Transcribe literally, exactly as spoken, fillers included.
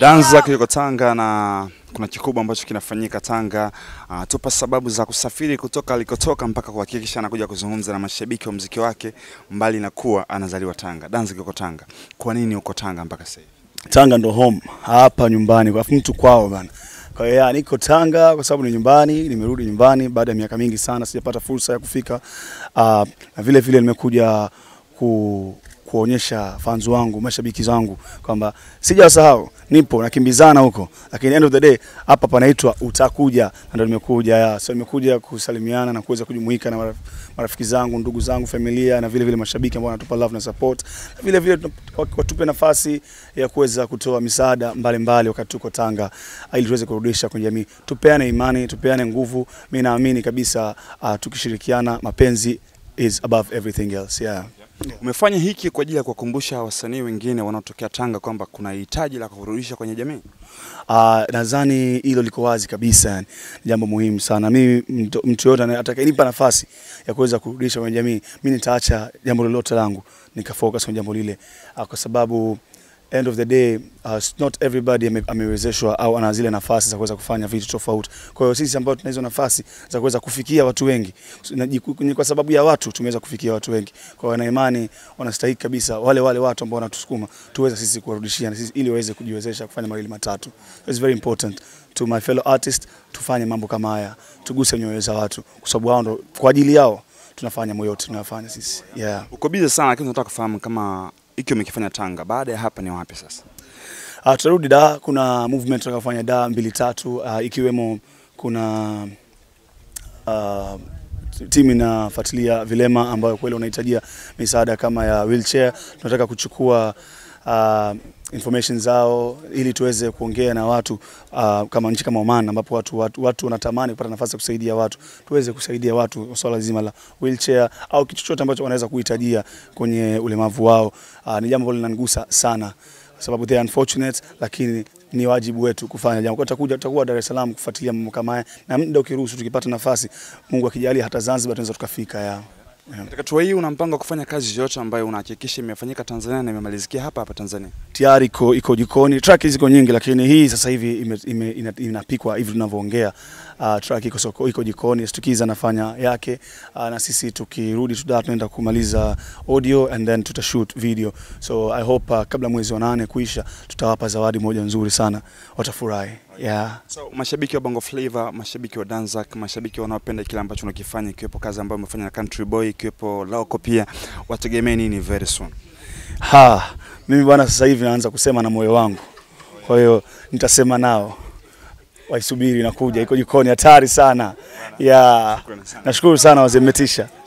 Dance zake yuko Tanga na kuna kikubwa ambacho kinafanyika Tanga. Uh, tupa sababu za kusafiri kutoka alikotoka mpaka kuhakikisha anakuja kuzungumza na mashabiki wa muziki wake mbali na kuwa anazaliwa Tanga. Dance yuko Tanga. Kwa nini uko Tanga mpaka sasa? Tanga ndo home, hapa nyumbani kwa mtu kwao bana. Kwa hiyo niko Tanga kwa sababu ni nyumbani, nimerudi nyumbani baada ya miaka mingi sana sijapata fursa ya kufika. Uh, na vile vile nimekuja ku kuonyesha fans wangu, mashabiki zangu kwamba sijasahau, nipo nakimbizana huko. Lakini end of the day hapa panaitwa utakuja, ndio nimekuja. Ya, so nimekuja kusalimiana na kuweza kujumuika na marafiki zangu, ndugu zangu, familia na vile vile mashabiki ambao wanatupa love na support. Na vile vile watupe nafasi ya kuweza kutoa misaada mbalimbali wakati tuko Tanga ili tuweze kurudisha kwenye jamii. Tupeane imani, tupeane nguvu. Mimi naamini kabisa uh, tukishirikiana mapenzi is above everything else. Yeah. Yeah. Umefanya hiki kwa ajili ya kuwakumbusha wasanii wengine wanaotokea Tanga kwamba kuna hitaji la kurudisha kwenye jamii. Ah, uh, nadhani hilo liko wazi kabisa. Jambo muhimu sana. Mimi mtu yote atakayenipa nafasi ya kuweza kurudisha kwenye jamii, mimi nitaacha jambo lolote langu nikafocus kwenye jambo lile. Uh, kwa sababu end of the day uh, not everybody amewezeshwa au ana zile nafasi za kuweza kufanya vitu tofauti. Kwa hiyo sisi ambao tunaizo nafasi za kuweza kufikia watu wengi, ni kwa sababu ya watu tumeweza kufikia watu wengi. Kwa hiyo na imani wanastahili kabisa wale wale watu ambao wanatusukuma tuweza sisi kuwarudishia na sisi ili waweze kujiwezesha kufanya mawili matatu. It's very important to my fellow artists tufanye mambo kama haya, tuguse nyoyo za watu kwa sababu wao ndo kwa ajili yao tunafanya moyo wetu tunafanya sisi. Yeah. Uko busy sana lakini tunataka kufahamu kama iki umekifanya Tanga, baada ya hapa ni wapi sasa? Uh, tutarudi da, kuna movement tutakafanya da mbili tatu, uh, ikiwemo kuna uh, timu inafuatilia vilema ambayo kweli wanahitajia misaada kama ya wheelchair. Tunataka kuchukua uh, information zao ili tuweze kuongea na watu uh, kama nchi kama Oman ambapo watu watu, watu wanatamani kupata nafasi ya kusaidia watu, tuweze kusaidia watu swala zima la wheelchair au kitu chochote ambacho wanaweza kuhitajia kwenye ulemavu wao. Uh, ni jambo linanigusa sana kwa sababu they are unfortunate, lakini ni wajibu wetu kufanya jambo. Tutakuja tutakuwa Dar es Salaam kufuatilia mambo kama haya na muda ukiruhusu tukipata nafasi Mungu akijalia hata Zanzibar tunaweza tukafika yao. Yeah. Katika tuwa hii unampanga kufanya kazi yote ambayo unahakikisha imefanyika Tanzania na imemalizikia hapa hapa Tanzania? Tayari iko iko jikoni, track ziko nyingi lakini hii sasa hivi inapikwa hivi tunavyoongea. Uh, track iko soko iko jikoni, Stukiza nafanya yake. Uh, na sisi tukirudi tuda tunaenda kumaliza audio and then tutashoot video. So I hope uh, kabla mwezi wa nane kuisha tutawapa zawadi moja nzuri sana, watafurahi. Yeah. So mashabiki wa Bongo Flava, mashabiki wa Danzak, mashabiki wanaopenda kila ambacho unakifanya ikiwepo kazi ambayo umefanya na Country Boy, ikiwepo Lauko pia, wategemee nini very soon? Ha, mimi bwana sasa hivi naanza kusema na moyo wangu. Kwa hiyo nitasema nao. Waisubiri na kuja, iko jikoni hatari sana. Yeah. Nashukuru sana wazemetisha.